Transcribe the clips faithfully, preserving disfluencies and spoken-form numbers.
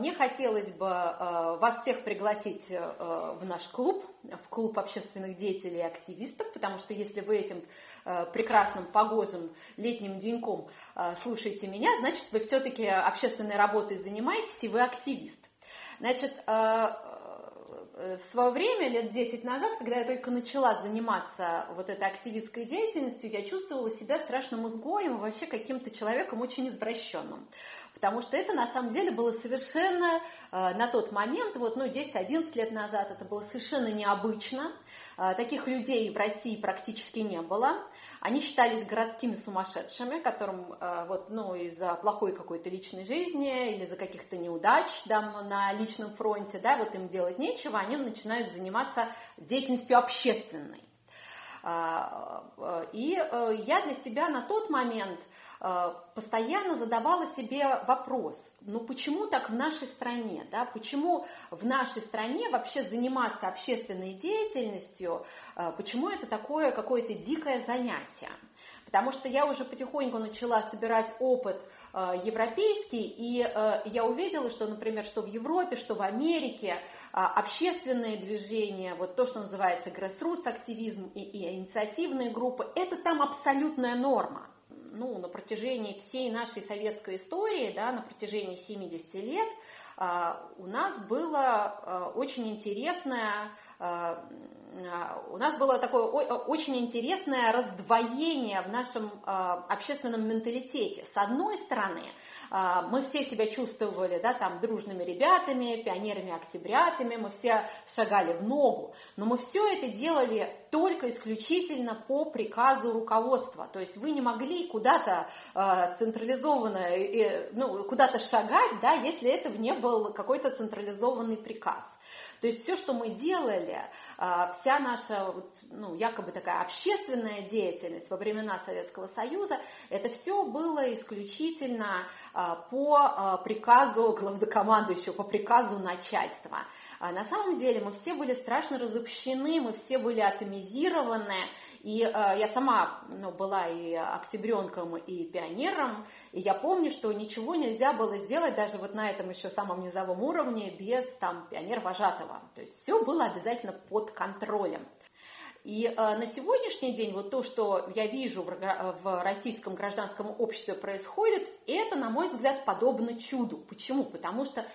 мне хотелось бы вас всех пригласить в наш клуб, в клуб общественных деятелей и активистов, потому что если вы этим прекрасным погожим летним деньком слушаете меня, значит, вы все-таки общественной работой занимаетесь, и вы активист. Значит, в свое время, лет десять назад, когда я только начала заниматься вот этой активистской деятельностью, я чувствовала себя страшным изгоем, вообще каким-то человеком очень извращенным. Потому что это на самом деле было совершенно э, на тот момент, вот, ну, десять-одиннадцать лет назад, это было совершенно необычно. Э, таких людей в России практически не было. Они считались городскими сумасшедшими, которым э, вот, ну, из-за плохой какой-то личной жизни или из-за каких-то неудач там, на личном фронте, да, вот им делать нечего, они начинают заниматься деятельностью общественной. Э, э, и э, я для себя на тот момент постоянно задавала себе вопрос, ну почему так в нашей стране, да, почему в нашей стране вообще заниматься общественной деятельностью, почему это такое какое-то дикое занятие, потому что я уже потихоньку начала собирать опыт европейский, и я увидела, что, например, что в Европе, что в Америке общественные движения, вот то, что называется grassroots активизм и, и инициативные группы, это там абсолютная норма. Ну, на протяжении всей нашей советской истории, да, на протяжении семидесяти лет э, у нас было э, очень интересное, э, у нас было такое о, очень интересное раздвоение в нашем э, общественном менталитете. С одной стороны, э, мы все себя чувствовали, да, там, дружными ребятами, пионерами-октябрятами, мы все шагали в ногу, но мы все это делали только исключительно по приказу руководства, то есть вы не могли куда-то э, централизованно, э, ну, куда-то шагать, да, если этого не был какой-то централизованный приказ. То есть все, что мы делали, э, вся наша, вот, ну, якобы такая общественная деятельность во времена Советского Союза, это все было исключительно э, по э, приказу главнокомандующего, по приказу начальства. А на самом деле мы все были страшно разобщены, мы все были атомизированы, и э, я сама, ну, была и октябренком, и пионером, и я помню, что ничего нельзя было сделать даже вот на этом еще самом низовом уровне без там пионер-вожатого, то есть все было обязательно под контролем. И э, на сегодняшний день вот то, что я вижу в, в российском гражданском обществе происходит, это, на мой взгляд, подобно чуду. Почему? Потому что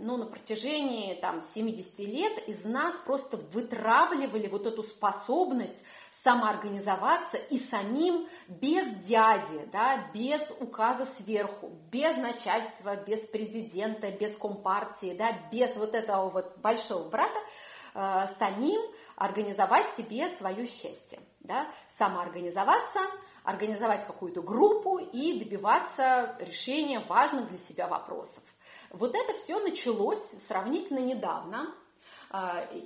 ну, на протяжении там, семидесяти лет из нас просто вытравливали вот эту способность самоорганизоваться и самим без дяди, да, без указа сверху, без начальства, без президента, без компартии, да, без вот этого вот большого брата, э, самим организовать себе свое счастье, да, самоорганизоваться, организовать какую-то группу и добиваться решения важных для себя вопросов. Вот это все началось сравнительно недавно.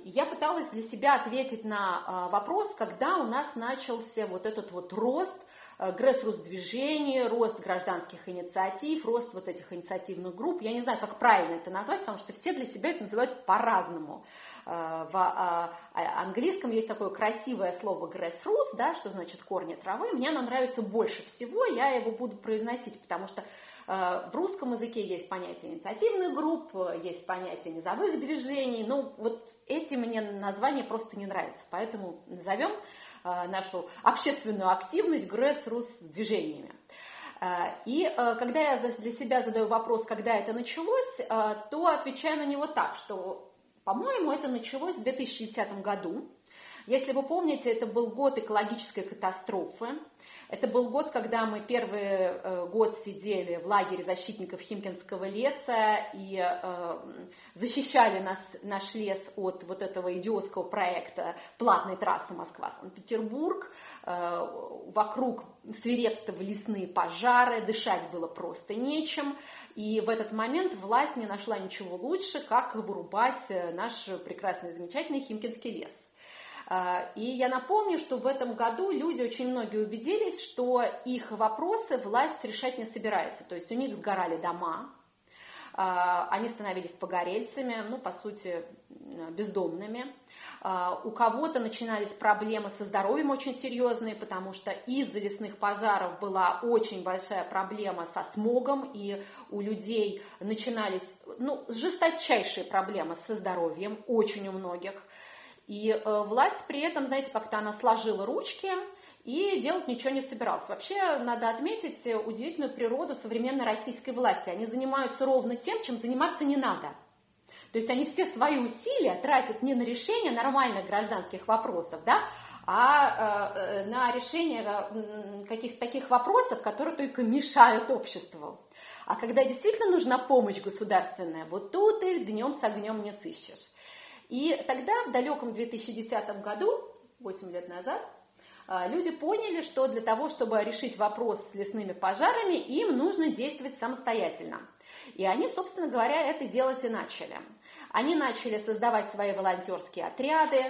Я пыталась для себя ответить на вопрос, когда у нас начался вот этот вот рост, грэсрутс движений, рост гражданских инициатив, рост вот этих инициативных групп. Я не знаю, как правильно это назвать, потому что все для себя это называют по-разному. В английском есть такое красивое слово grassroots, да, что значит корни травы. Мне оно нравится больше всего, я его буду произносить, потому что в русском языке есть понятие инициативных групп, есть понятие низовых движений, но вот эти мне названия просто не нравятся, поэтому назовем нашу общественную активность grassroots движениями. И когда я для себя задаю вопрос, когда это началось, то отвечаю на него так, что, по-моему, это началось в две тысячи десятом году. Если вы помните, это был год экологической катастрофы. Это был год, когда мы первый год сидели в лагере защитников Химкинского леса и защищали нас, наш лес от вот этого идиотского проекта платной трассы Москва-Санкт-Петербург. Вокруг свирепствовали лесные пожары, дышать было просто нечем. И в этот момент власть не нашла ничего лучше, как вырубать наш прекрасный, замечательный Химкинский лес. И я напомню, что в этом году люди, очень многие, убедились, что их вопросы власть решать не собирается. То есть у них сгорали дома, они становились погорельцами, ну, по сути, бездомными. У кого-то начинались проблемы со здоровьем очень серьезные, потому что из-за лесных пожаров была очень большая проблема со смогом, и у людей начинались ну, жесточайшие проблемы со здоровьем, очень у многих. И власть при этом, знаете, как-то она сложила ручки и делать ничего не собиралась. Вообще, надо отметить удивительную природу современной российской власти. Они занимаются ровно тем, чем заниматься не надо. То есть они все свои усилия тратят не на решение нормальных гражданских вопросов, да, а э, на решение каких-то таких вопросов, которые только мешают обществу. А когда действительно нужна помощь государственная, вот тут их днем с огнем не сыщешь. И тогда, в далеком две тысячи десятом году, восемь лет назад, люди поняли, что для того, чтобы решить вопрос с лесными пожарами, им нужно действовать самостоятельно. И они, собственно говоря, это делать и начали. Они начали создавать свои волонтерские отряды,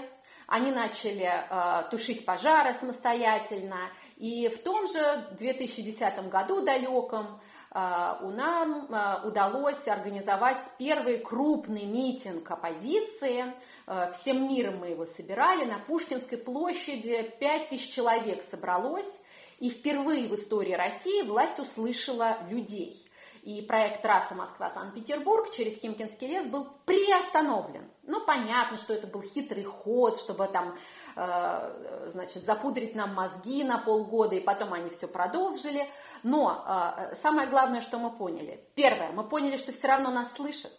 они начали э, тушить пожары самостоятельно. И в том же две тысячи десятом году далеком э, у нам э, удалось организовать первый крупный митинг оппозиции. Э, всем миром мы его собирали. На Пушкинской площади пять тысяч человек собралось. И впервые в истории России власть услышала людей. И проект «Трасса Москва-Санкт-Петербург» через Химкинский лес был приостановлен. Ну, понятно, что это был хитрый ход, чтобы там, э, значит, запудрить нам мозги на полгода, и потом они все продолжили. Но э, самое главное, что мы поняли. Первое, мы поняли, что все равно нас слышат.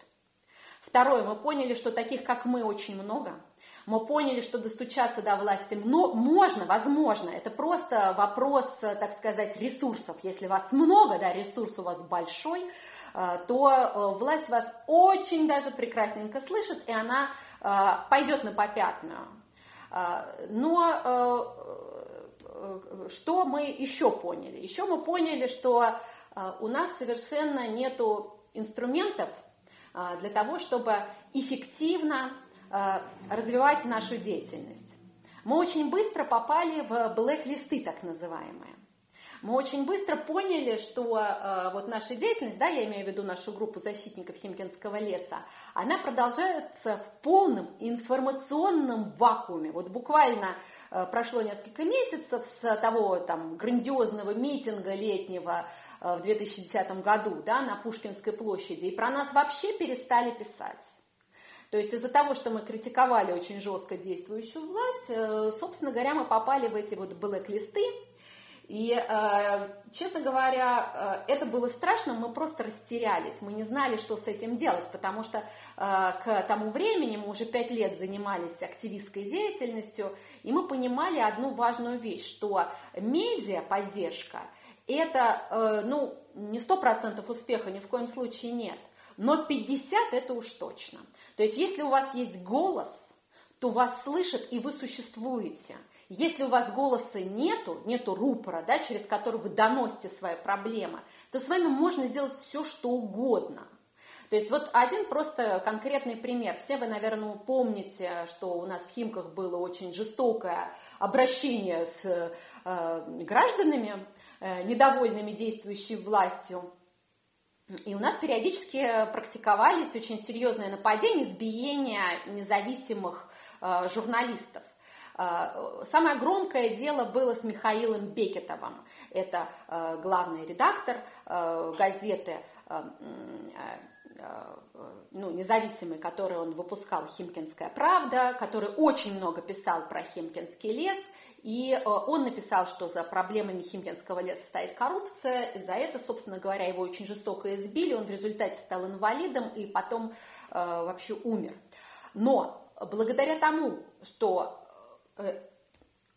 Второе, мы поняли, что таких, как мы, очень много. Мы поняли, что достучаться до власти можно, возможно, это просто вопрос, так сказать, ресурсов. Если вас много, да, ресурс у вас большой, то власть вас очень даже прекрасненько слышит, и она пойдет на попятную. Но что мы еще поняли? Еще мы поняли, что у нас совершенно нету инструментов для того, чтобы эффективно развивать нашу деятельность. Мы очень быстро попали в блэк-листы, так называемые. Мы очень быстро поняли, что э, вот наша деятельность, да, я имею в виду нашу группу защитников Химкинского леса, она продолжается в полном информационном вакууме. Вот буквально э, прошло несколько месяцев с того там, грандиозного митинга летнего э, в две тысячи десятом году, да, на Пушкинской площади, и про нас вообще перестали писать. То есть из-за того, что мы критиковали очень жестко действующую власть, собственно говоря, мы попали в эти вот блэк-листы. И, честно говоря, это было страшно, мы просто растерялись, мы не знали, что с этим делать, потому что к тому времени мы уже пять лет занимались активистской деятельностью, и мы понимали одну важную вещь, что медиаподдержка – это, ну, не сто процентов успеха, ни в коем случае нет. Но пятьдесят это уж точно. То есть, если у вас есть голос, то вас слышат и вы существуете. Если у вас голоса нету, нету рупора, да, через который вы доносите свои проблемы, то с вами можно сделать все, что угодно. То есть вот один просто конкретный пример. Все вы, наверное, помните, что у нас в Химках было очень жестокое обращение с э, гражданами, э, недовольными действующей властью. И у нас периодически практиковались очень серьезные нападения, избиения независимых э, журналистов. Э, самое громкое дело было с Михаилом Бекетовым. Это э, главный редактор э, газеты э, э, ну, независимой, которую он выпускал, «Химкинская правда», который очень много писал про Химкинский лес. И он написал, что за проблемами Химкинского леса стоит коррупция, и за это, собственно говоря, его очень жестоко избили, он в результате стал инвалидом и потом э, вообще умер. Но благодаря тому, что э,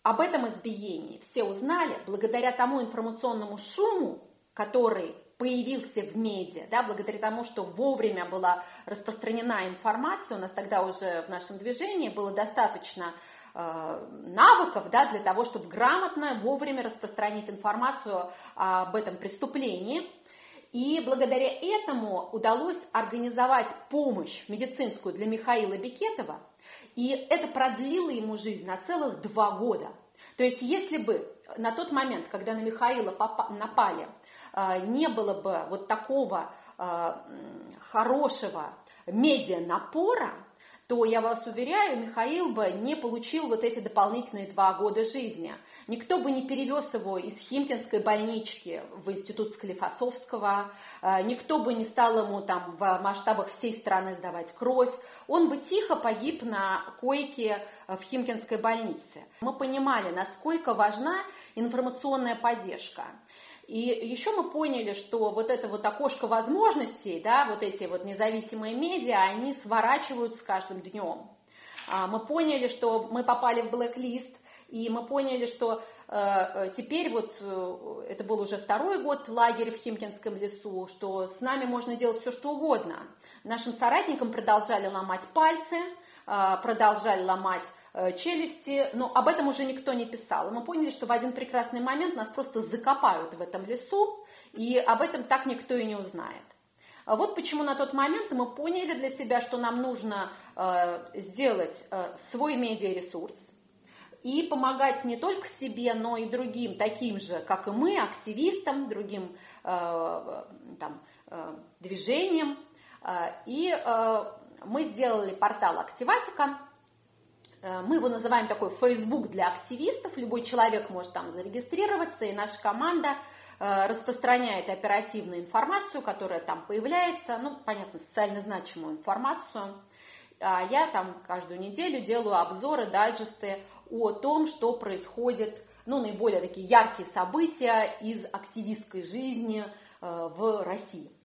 об этом избиении все узнали, благодаря тому информационному шуму, который появился в медиа, да, благодаря тому, что вовремя была распространена информация, у нас тогда уже в нашем движении было достаточно навыков, да, для того, чтобы грамотно, вовремя распространить информацию об этом преступлении. И благодаря этому удалось организовать помощь медицинскую для Михаила Бекетова, и это продлило ему жизнь на целых два года. То есть если бы на тот момент, когда на Михаила напали, не было бы вот такого хорошего медианапора, то, я вас уверяю, Михаил бы не получил вот эти дополнительные два года жизни. Никто бы не перевез его из Химкинской больнички в Институт Склифосовского, никто бы не стал ему там в масштабах всей страны сдавать кровь. Он бы тихо погиб на койке в Химкинской больнице. Мы понимали, насколько важна информационная поддержка. И еще мы поняли, что вот это вот окошко возможностей, да, вот эти вот независимые медиа, они сворачиваются с каждым днем. Мы поняли, что мы попали в блэк-лист, и мы поняли, что теперь вот, это был уже второй год лагеря в Химкинском лесу, что с нами можно делать все, что угодно. Нашим соратникам продолжали ломать пальцы, продолжали ломать челюсти, но об этом уже никто не писал. И мы поняли, что в один прекрасный момент нас просто закопают в этом лесу, и об этом так никто и не узнает. Вот почему на тот момент мы поняли для себя, что нам нужно сделать свой медиаресурс и помогать не только себе, но и другим, таким же, как и мы, активистам, другим там, движениям. И мы сделали портал «Активатика». Мы его называем такой Facebook для активистов. Любой человек может там зарегистрироваться, и наша команда распространяет оперативную информацию, которая там появляется, ну, понятно, социально значимую информацию. Я там каждую неделю делаю обзоры, дайджесты о том, что происходит, ну, наиболее такие яркие события из активистской жизни в России.